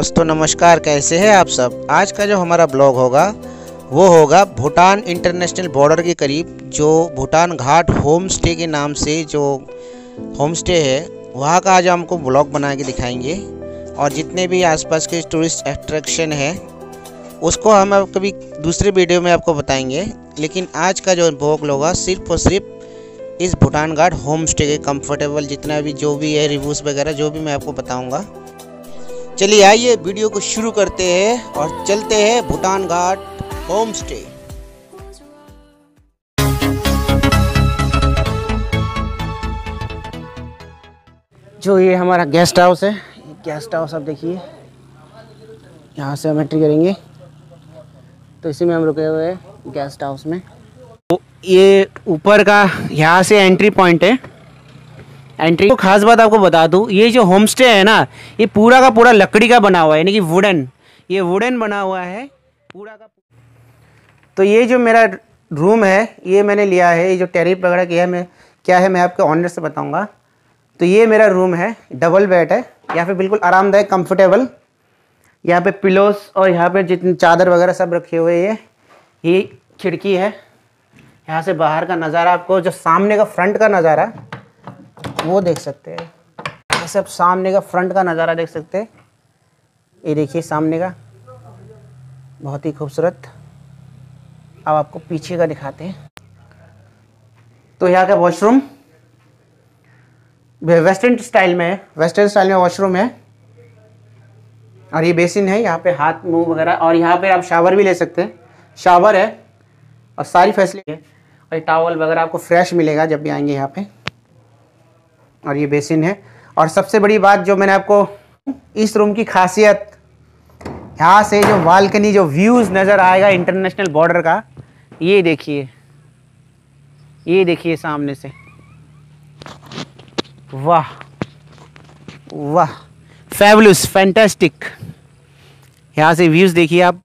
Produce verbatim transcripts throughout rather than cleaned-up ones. दोस्तों नमस्कार, कैसे हैं आप सब। आज का जो हमारा ब्लॉग होगा वो होगा भूटान इंटरनेशनल बॉर्डर के करीब जो भूटान घाट होम स्टे के नाम से जो होम स्टे है वहाँ का आज हमको ब्लॉग बना के दिखाएंगे। और जितने भी आसपास के टूरिस्ट अट्रैक्शन है उसको हम अब कभी दूसरे वीडियो में आपको बताएंगे, लेकिन आज का जो ब्लॉग होगा सिर्फ और सिर्फ इस भूटान घाट होम स्टे के कंफर्टेबल जितना भी जो भी है रिव्यूज़ वगैरह जो भी मैं आपको बताऊंगा। चलिए आइए वीडियो को शुरू करते हैं और चलते हैं भूटान घाट होम स्टे। जो ये हमारा गेस्ट हाउस है, गेस्ट हाउस आप देखिए, यहाँ से हम एंट्री करेंगे तो इसी में हम रुके हुए हैं गेस्ट हाउस में। ये ऊपर का यहाँ से एंट्री पॉइंट है। एंट्री को खास बात आपको बता दूँ, ये जो होम स्टे है ना ये पूरा का पूरा लकड़ी का बना हुआ है, यानी कि वुडन, ये वुडन बना हुआ है पूरा का। तो ये जो मेरा रूम है ये मैंने लिया है, ये जो टैरिफ वगैरह किया है मैं क्या है मैं आपके ऑनर से बताऊँगा। तो ये मेरा रूम है, डबल बेड है, यहाँ पे बिल्कुल आरामदायक कम्फर्टेबल। यहाँ पे पिलोस और यहाँ पे जितनी चादर वगैरह सब रखे हुए हैं। ये खिड़की है, यहाँ से बाहर का नज़ारा आपको जो सामने का फ्रंट का नज़ारा वो देख सकते हैं। जैसे आप सामने का फ्रंट का नज़ारा देख सकते हैं, ये देखिए सामने का बहुत ही खूबसूरत। अब आपको पीछे का दिखाते हैं। तो यहाँ का वॉशरूम वेस्टर्न स्टाइल में है, वेस्टर्न स्टाइल में वॉशरूम है। और ये बेसिन है, यहाँ पे हाथ मुँह वगैरह, और यहाँ पे आप शावर भी ले सकते हैं, शावर है और सारी फैसिलिटी है। और ये टावल वगैरह आपको फ्रेश मिलेगा जब भी आएंगे यहाँ पे। और ये बेसिन है। और सबसे बड़ी बात जो मैंने आपको इस रूम की खासियत, यहाँ से जो बालकनी जो व्यूज़ नज़र आएगा इंटरनेशनल बॉर्डर का, ये देखिए, ये देखिए सामने से, वाह वाह, फैबुलस, फैंटास्टिक। यहाँ से व्यूज़ देखिए आप।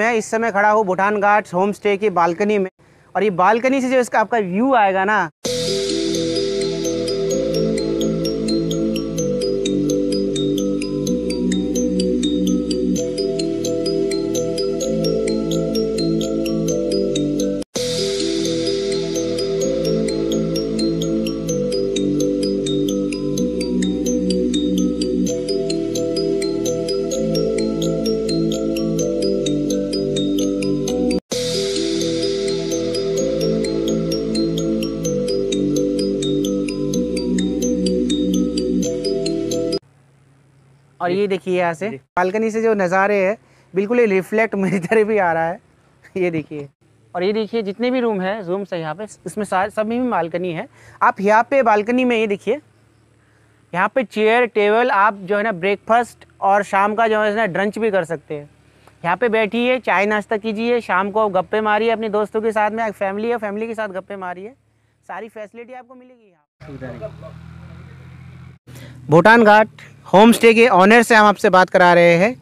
मैं इस समय खड़ा हूँ भूटान घाट होम स्टे की बालकनी में, और ये बालकनी से जो इसका आपका व्यू आएगा ना, और ये देखिए यहाँ से बालकनी से जो नज़ारे हैं बिल्कुल ये रिफ्लेक्ट मेरी तरह भी आ रहा है, ये देखिए। और ये देखिए जितने भी रूम है, रूम से यहाँ पे इसमें सारे सब में बालकनी है। आप यहाँ पे बालकनी में ये देखिए यहाँ पे चेयर टेबल, आप जो है ना ब्रेकफास्ट और शाम का जो है ना ड्रंच भी कर सकते हैं। यहाँ पे बैठिए, चाय नाश्ता कीजिए, शाम को आप गप्पे मारिए अपने दोस्तों के साथ में, फैमिली है फैमिली के साथ गप्पे मारिए, सारी फैसिलिटी आपको मिलेगी यहाँ। भूटान घाट होम स्टे के ऑनर से हम आपसे बात करा रहे हैं,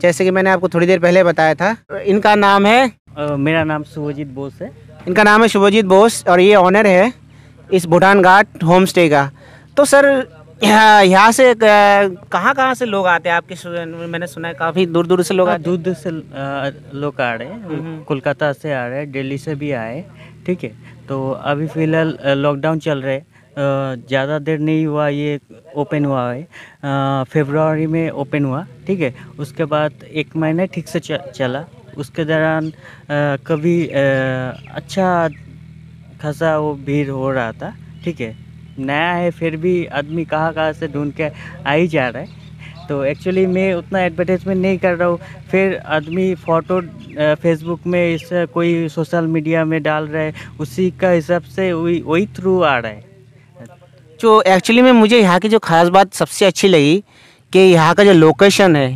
जैसे कि मैंने आपको थोड़ी देर पहले बताया था। इनका नाम है uh, मेरा नाम शुभजीत बोस है, इनका नाम है शुभजीत बोस, और ये ऑनर है इस भूटान घाट होम स्टे का। तो सर यहाँ से कहाँ कहाँ से लोग आते हैं आपके? मैंने सुना है काफ़ी दूर दूर से लोग आते हैं। दूर दूर से लोग आ रहे हैं, कोलकाता से आ रहे हैं, दिल्ली से भी आए, ठीक है। तो अभी फ़िलहाल लॉकडाउन चल रहे हैं, ज़्यादा देर नहीं हुआ ये ओपन हुआ है, फरवरी में ओपन हुआ, ठीक है। उसके बाद एक महीना ठीक से चला, उसके दौरान कभी आ, अच्छा खासा वो भीड़ हो रहा था, ठीक है। नया है फिर भी आदमी कहाँ कहाँ से ढूंढ के आ ही जा रहा है। तो एक्चुअली मैं उतना एडवर्टाइजमेंट नहीं कर रहा हूँ, फिर आदमी फ़ोटो फेसबुक में इस कोई सोशल मीडिया में डाल रहा है, उसी का हिसाब से वही वही थ्रू आ रहा है। तो एक्चुअली में मुझे यहाँ की जो खास बात सबसे अच्छी लगी कि यहाँ का जो लोकेशन है,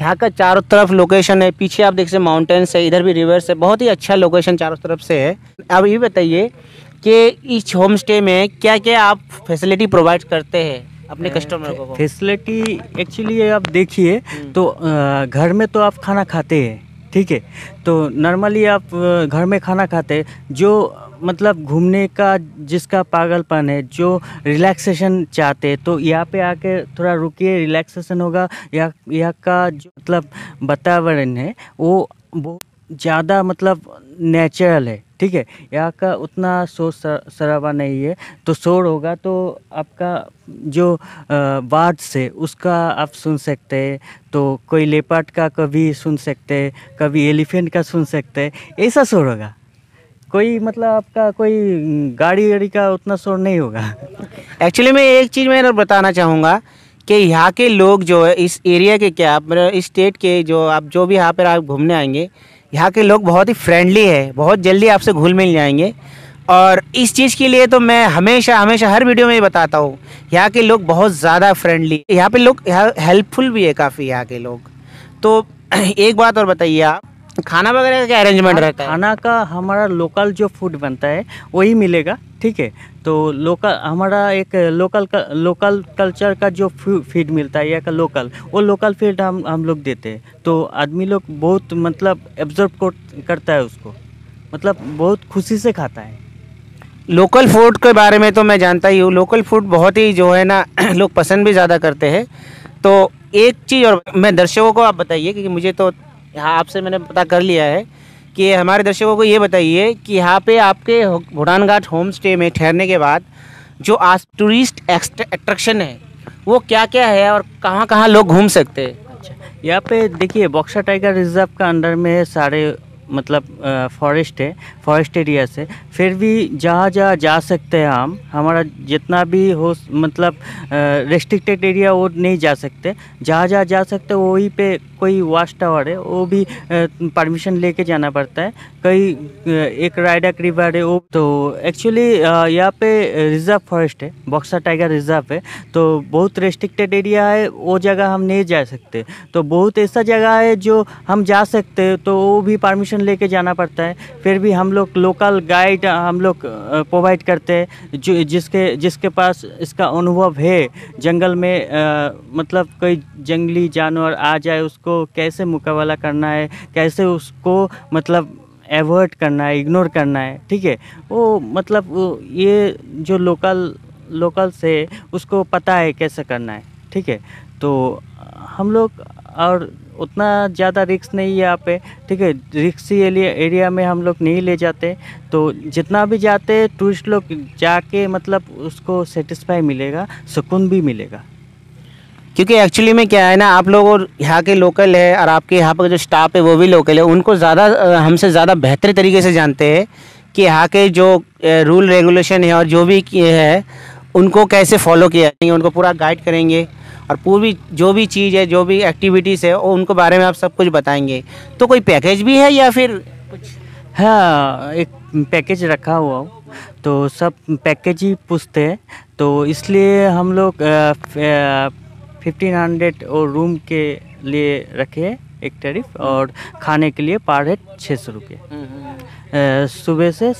यहाँ का चारों तरफ लोकेशन है, पीछे आप देख सकते माउंटेन्स है, इधर भी रिवर्स है, बहुत ही अच्छा लोकेशन चारों तरफ से है। अब ये बताइए कि इस होम स्टे में क्या क्या आप फैसिलिटी प्रोवाइड करते हैं अपने कस्टमर को? फैसिलिटी एक्चुअली आप देखिए तो आ, घर में तो आप खाना खाते हैं, ठीक है, तो नॉर्मली आप घर में खाना खाते हैं, जो मतलब घूमने का जिसका पागलपन है, जो रिलैक्सेशन चाहते हैं, तो यहाँ पे आके थोड़ा रुकिए, रिलैक्सेशन होगा। यहाँ यहाँ का जो मतलब वातावरण है वो बहुत ज़्यादा मतलब नेचुरल है, ठीक है, यहाँ का उतना शोर शराबा नहीं है, तो शोर होगा तो आपका जो बर्ड्स है उसका आप सुन सकते हैं, तो कोई लेपर्ड का कभी सुन सकते हैं, कभी एलिफेंट का सुन सकते हैं, ऐसा शोर होगा। कोई मतलब आपका कोई गाड़ी गाड़ी का उतना शोर नहीं होगा। एक्चुअली मैं एक चीज़ मैं बताना चाहूँगा कि यहाँ के लोग जो है इस एरिया के, क्या आप मेरे इस स्टेट के जो आप जो भी यहाँ पर आप घूमने आएंगे, यहाँ के लोग बहुत ही फ्रेंडली है, बहुत जल्दी आपसे घुल मिल जाएंगे। और इस चीज़ के लिए तो मैं हमेशा हमेशा हर वीडियो में बताता हूँ, यहाँ के लोग बहुत ज़्यादा फ्रेंडली, यहाँ पे लोग यहाँ हेल्पफुल भी है काफ़ी यहाँ के लोग। तो एक बात और बताइए, आप खाना वगैरह का क्या अरेंजमेंट रहता है? खाना का हमारा लोकल जो फूड बनता है वही मिलेगा, ठीक है, तो लोकल हमारा एक लोकल लोकल कल्चर का जो फीड मिलता है यहाँ का लोकल, वो लोकल फीड हम हम लोग देते हैं, तो आदमी लोग बहुत मतलब एब्जॉर्ब करता है उसको, मतलब बहुत खुशी से खाता है। लोकल फूड के बारे में तो मैं जानता ही हूँ, लोकल फूड बहुत ही जो है ना लोग पसंद भी ज़्यादा करते हैं। तो एक चीज़ और मैं दर्शकों को आप बताइए, क्योंकि मुझे तो यहाँ आपसे मैंने पता कर लिया है, कि हमारे दर्शकों को ये बताइए कि यहाँ पे आपके भूटान घाट होम स्टे में ठहरने के बाद जो आज टूरिस्ट अट्रैक्शन है वो क्या क्या है और कहाँ कहाँ लोग घूम सकते हैं? अच्छा, यहाँ पे देखिए बॉक्सा टाइगर रिजर्व का अंडर में सारे मतलब फॉरेस्ट है, फॉरेस्ट एरिया से फिर भी जहाँ जहाँ जा सकते हैं हम, हमारा जितना भी हो मतलब रेस्ट्रिक्टेड एरिया वो नहीं जा सकते, जहाँ जहाँ जा सकते वहीं पे कोई वॉच टावर है वो भी परमिशन लेके जाना पड़ता है, कई एक राइडक रिवर है वो, तो एक्चुअली यहाँ पे रिजर्व फॉरेस्ट है, बॉक्सा टाइगर रिजर्व है, तो बहुत रेस्ट्रिक्टेड एरिया है, वो जगह हम नहीं जा सकते, तो बहुत ऐसा जगह है जो हम जा सकते हैं, तो वो भी परमिशन लेके जाना पड़ता है, फिर भी हम लोग लोकल गाइड हम लोग प्रोवाइड करते हैं, जो जिसके जिसके पास इसका अनुभव है जंगल में, आ, मतलब कोई जंगली जानवर आ जाए उसको कैसे मुकाबला करना है, कैसे उसको मतलब एवॉइड करना है, इग्नोर करना है, ठीक है, वो मतलब वो, ये जो लोकल लोकल से उसको पता है कैसे करना है, ठीक है, तो हम लोग और उतना ज़्यादा रिस्क नहीं है यहाँ पे, ठीक है, रिस्की एरिया एरिया में हम लोग नहीं ले जाते, तो जितना भी जाते टूरिस्ट लोग जाके मतलब उसको सेटिस्फाई मिलेगा, सुकून भी मिलेगा। क्योंकि एक्चुअली में क्या है ना, आप लोग और यहाँ के लोकल है और आपके यहाँ पर जो स्टाफ है वो भी लोकल है, उनको ज़्यादा हमसे ज़्यादा बेहतर तरीके से जानते हैं कि यहाँ के जो रूल रेगुलेशन है और जो भी है उनको कैसे फॉलो किया जाएंगे, उनको पूरा गाइड करेंगे और पूरी जो भी चीज़ है, जो भी एक्टिविटीज़ है वो उनको बारे में आप सब कुछ बताएंगे। तो कोई पैकेज भी है या फिर कुछ? हाँ, एक पैकेज रखा हुआ हो, तो सब पैकेज ही पूछते हैं, तो इसलिए हम लोग फिफ्टीन हंड्रेड और रूम के लिए रखे एक टैरिफ, और खाने के लिए पर हेड छः सौ रुपये सुबह से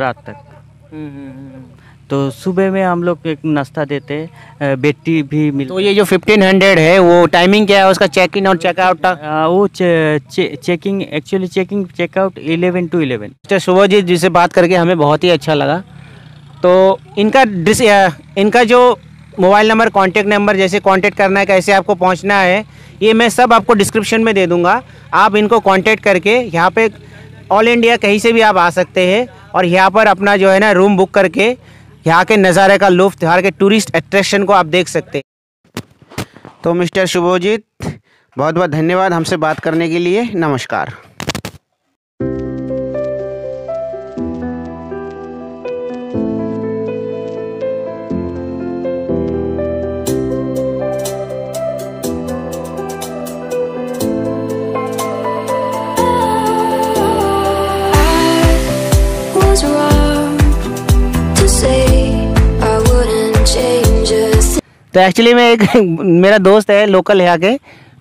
रात तक, तो सुबह में हम लोग एक नाश्ता देते हैं, बेटी भी मिलती। तो ये जो फिफ्टीन हंड्रेड है वो टाइमिंग क्या है उसका, चेक इन और चेकआउट का? वो चे, चे, checking actually checking checkout eleven to eleven. Mister Shubhojit ji से बात करके हमें बहुत ही अच्छा लगा, तो इनका डिस इनका जो मोबाइल नंबर, कॉन्टैक्ट नंबर, जैसे कॉन्टैक्ट करना है, कैसे आपको पहुँचना है, ये मैं सब आपको डिस्क्रिप्शन में दे दूँगा। आप इनको कॉन्टैक्ट करके यहाँ पर ऑल इंडिया कहीं से भी आप आ सकते हैं और यहाँ पर अपना जो है ना रूम बुक करके यहाँ के नज़ारे का लुफ्त, यहाँ के टूरिस्ट अट्रैक्शन को आप देख सकते हैं। तो मिस्टर शुभोजीत, बहुत बहुत धन्यवाद हमसे बात करने के लिए। नमस्कार। तो एक्चुअली में एक मेरा दोस्त है लोकल यहाँ के,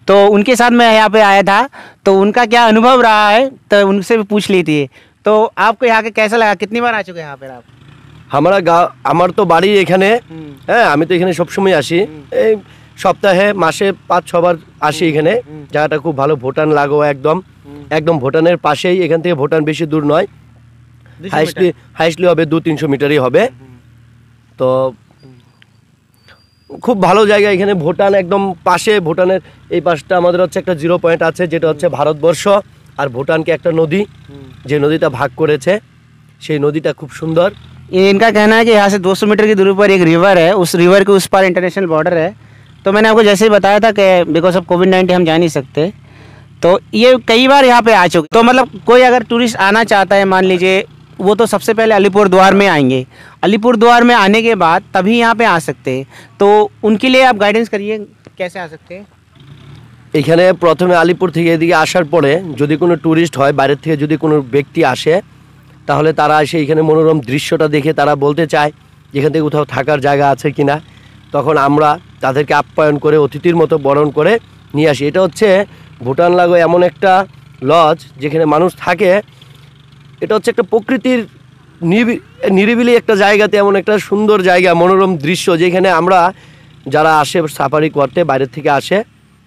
तो उनके साथ मैं यहाँ पे आया था, तो उनका क्या अनुभव रहा है तो उनसे भी पूछ लेती है। तो आपको यहाँ के कैसा लगा, कितनी बार आ चुके हैं यहाँ पे आप? हमारा गाँव, हमार तो बाड़ी एखे हाँ हमें तो ये सब समय आसि, सप्ताहे मासे पाँच छ बार आसि। ये जगह खूब भलो, भूटान लागोआ एकदम एकदम भूटान पास ही। एखान भूटान बस दूर नय, हाइस्टली हाइस्टली दो तीन सौ मीटर ही है। तो खूब भलो जगह ये भूटान एकदम पास। भूटान ये पासटा हमारे एक जिरो पॉइंट आछे जेटा हच्छे भारतवर्ष और भूटान के एक नदी जो नदीटा भाग करेछे, सेई नदीटा खूब सुंदर। इनका कहना है कि यहाँ से दो सौ मीटर की दूरी पर एक रिवर है, उस रिवर के उस पार इंटरनेशनल बॉर्डर है। तो मैंने आपको जैसे ही बताया था कि बिकॉज ऑफ कोविड नाइन्टीन हम जा नहीं सकते, तो ये कई बार यहाँ पे आ चुके। तो मतलब कोई अगर टूरिस्ट आना चाहता है, मान लीजिए, वो तो सबसे पहले अलीपुरद्वार में आएंगे, अलीपुरद्वार में आने के बाद तभी यहाँ पे आ सकते हैं। तो उनके लिए आप गाइडेंस करिए कैसे आ सकते हैं। एखे प्रथम आलिपुर थेके आसार परे यदि कोनो टूरिस्ट है, बाहर थेके यदि कोनो व्यक्ति आसे, ताहले तारा एसे एखाने मनोरम दृश्यटा देखे तारा बोलते चाय एखान थेके कोथाओ थाकार जायगा आछे किना, तखन आमरा तादेरके आप्यायन करे अतिथिर मतो बरण करे निये आसि। एटा होच्छे भूटान लागो एमन एकटा लज जेखाने मानुष थाके। এটা হচ্ছে একটা প্রকৃতির নিরিবিলি একটা জায়গাতে এমন একটা সুন্দর জায়গা, মনোরম দৃশ্য, যেখানে আমরা যারা আসে সাফারি করতে বাইরে থেকে আসে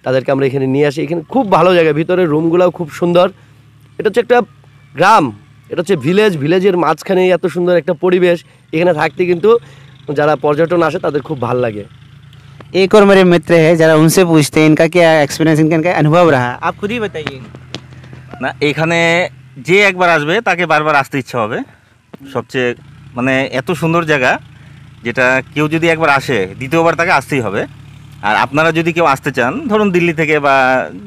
তাদেরকে আমরা এখানে নিয়ে আসি। এখানে খুব ভালো জায়গা, ভিতরে রুমগুলোও খুব সুন্দর। এটা হচ্ছে একটা গ্রাম, এটা হচ্ছে ভিলেজ, ভিলেজের মাঝখানে এত সুন্দর একটা পরিবেশ। এখানে থাকতে কিন্তু যারা পর্যটন আসে তাদের খুব ভালো লাগে। एक और मेरे मित्र है, जरा उनसे पूछते हैं इनका क्या एक्सपीरियंस, इनका अनुभव रहा। आप खुद ही बताइए ना। এখানে যে একবার আসবে তাকে বারবার আসতে ইচ্ছা হবে। সবচেয়ে মানে এত সুন্দর জায়গা যেটা কেউ যদি একবার আসে দ্বিতীয়বার তাকে আসতেই হবে। আর আপনারা যদি কেউ আসতে চান, ধরুন দিল্লি থেকে বা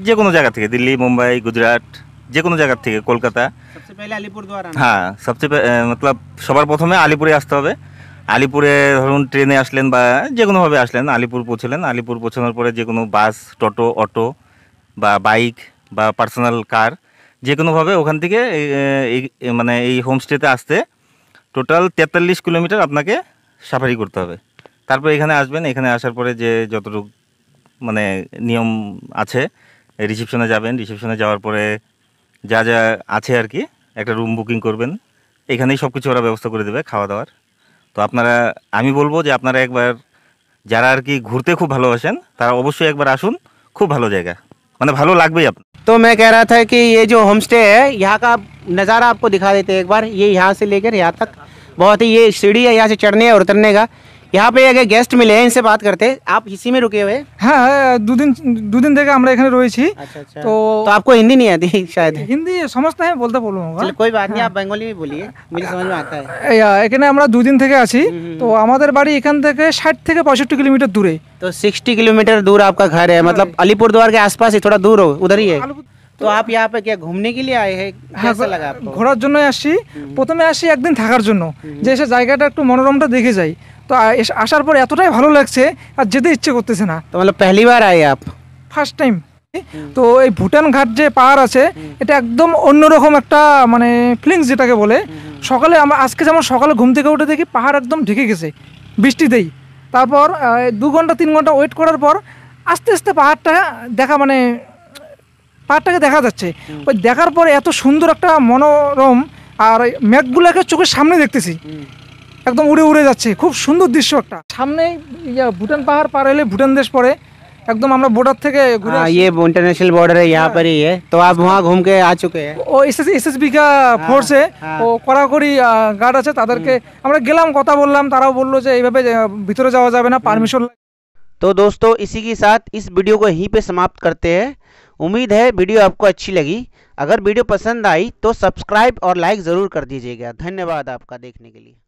যে কোনো জায়গা থেকে, দিল্লি, মুম্বাই, গুজরাট, যে কোনো জায়গা থেকে, কলকাতা, সবচেয়ে পহলে আলিপুরদুয়ার। হ্যাঁ, সবচেয়ে মতলব সবার প্রথমে আলিপুরে আসতে হবে। আলিপুরে ধরুন ট্রেনে আসলেন বা যে কোনোভাবে আসলেন, আলিপুর পৌঁছলেন। আলিপুর পৌঁছানোর পরে যে কোনো বাস, টোটো, অটো বা বাইক বা পার্সোনাল কার যে কোনোভাবে ওখান থেকে মানে এই হোমস্টেতে আসতে টোটাল তেতাল্লিশ কিলোমিটার আপনাকে সাফারি করতে হবে। তারপর এখানে আসবেন। এখানে আসার পরে যে যতটুকু মানে নিয়ম আছে, রিসেপশনে যাবেন। রিসেপশনে যাওয়ার পরে যা যা আছে আর কি, একটা রুম বুকিং করবেন। এখানেই সব কিছু ওরা ব্যবস্থা করে দেবে খাওয়া দাওয়ার। তো আপনারা, আমি বলবো যে আপনারা একবার, যারা আর কি ঘুরতে খুব ভালোবাসেন তারা অবশ্যই একবার আসুন। খুব ভালো জায়গা, মানে ভালো লাগবেই। आप तो मैं कह रहा था कि ये जो होमस्टे है, यहाँ का नज़ारा आपको दिखा देते हैं एक बार। ये यहाँ से लेकर यहाँ तक बहुत ही, ये सीढ़ी है यहाँ से चढ़ने और उतरने का। यहाँ पे अगर गेस्ट मिले हैं, इनसे बात करते हैं। आप इसी में रुके हुए? हाँ, दो दिन दो दिन देगा हमारे एखे रही। अच्छा, अच्छा। तो, तो आपको हिंदी नहीं आती? शायद हिंदी समझते हैं, बोलते बोलूँगा। कोई बात नहीं, आप बंगाली में बोलिए, मुझे समझ में आता है। एखे हमारा दो दिन थे आसी। तो हमारे बाड़ी एखान साठ से पचहत्तर किलोमीटर दूरे। तो साठ किलोमीटर दूर आपका घर है, मतलब अलीपुरद्वार के आसपास ही, थोड़ा दूर हो, उधर ही है। तो आप यहाँ पे क्या घूमने के लिए आए हैं? कैसा लगा आपको? ঘোরার জন্য আসি, প্রথমে আসি একদিন থাকার জন্য, যে এসে জায়গাটা একটু মনোরমটা দেখে যাই। তো আসার পর এতটাই ভালো লাগছে আর যেতে ইচ্ছে করতেছে না। তো मतलब पहली बार आए आप? First time. তো এই ভুটান ঘাট যে পাহাড় আছে, এটা একদম অন্যরকম একটা মানে ফিলিংস যেটাকে বলে। সকালে আজকে যেমন সকালে ঘুম থেকে উঠে দেখি পাহাড় একদম ঢেকে গেছে বৃষ্টিতেই। তারপর দু ঘন্টা তিন ঘন্টা ওয়েট করার পর আস্তে আস্তে পাহাড়টা দেখা, মানে পাহাড়টাকে দেখা যাচ্ছে। ওই দেখার পরে এত সুন্দর একটা মনোরম, আর মেঘগুলোকে চোখের সামনে দেখতেছি একদম উড়ে উড়ে যাচ্ছে। খুব সুন্দর দৃশ্য একটা। সামনে ভুটান পাহাড় পার হলে ভুটান দেশ পড়ে, একদম আমরা বর্ডার থেকে ঘুরে। ये इंटरनेशनल बॉर्डर है, यहाँ पर ही है। तो आप वहाँ घूम के आ चुके हैं? वो एस एस बी का फोर्स है, वो কড়াকড়ি গার্ড আছে, তাদেরকে আমরা গেলাম, কথা বললাম, তারাও বললো যে এইভাবে ভিতরে যাওয়া যাবে না, পারমিশন। तो दोस्तों, इसी के साथ इस वीडियो को यहीं पे समाप्त करते हैं। उम्मीद है वीडियो आपको अच्छी लगी। अगर वीडियो पसंद आई तो सब्सक्राइब और लाइक ज़रूर कर दीजिएगा। धन्यवाद आपका देखने के लिए।